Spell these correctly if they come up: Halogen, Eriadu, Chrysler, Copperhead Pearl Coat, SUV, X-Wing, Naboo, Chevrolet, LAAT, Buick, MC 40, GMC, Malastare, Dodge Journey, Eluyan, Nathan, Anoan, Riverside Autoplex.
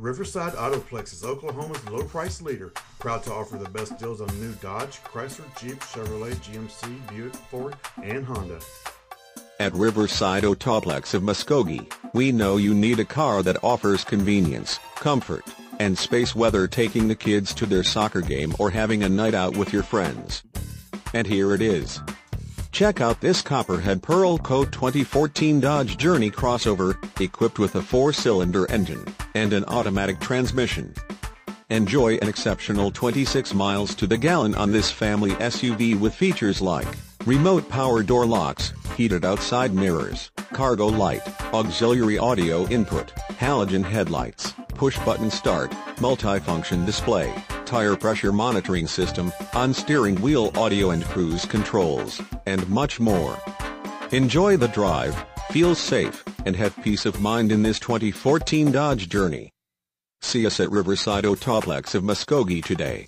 Riverside Autoplex is Oklahoma's low price leader, proud to offer the best deals on new Dodge, Chrysler, Jeep, Chevrolet, GMC, Buick, Ford, and Honda. At Riverside Autoplex of Muskogee, we know you need a car that offers convenience, comfort, and space, whether taking the kids to their soccer game or having a night out with your friends. And here it is. Check out this Copperhead Pearl Coat 2014 Dodge Journey crossover, equipped with a 4-cylinder engine and an automatic transmission. Enjoy an exceptional 26 miles to the gallon on this family SUV with features like remote power door locks, heated outside mirrors, cargo light, auxiliary audio input, halogen headlights, push-button start, multifunction display, tire pressure monitoring system, on-steering wheel audio and cruise controls, and much more. Enjoy the drive, feel safe, and have peace of mind in this 2014 Dodge Journey. See us at Riverside Autoplex of Muskogee today.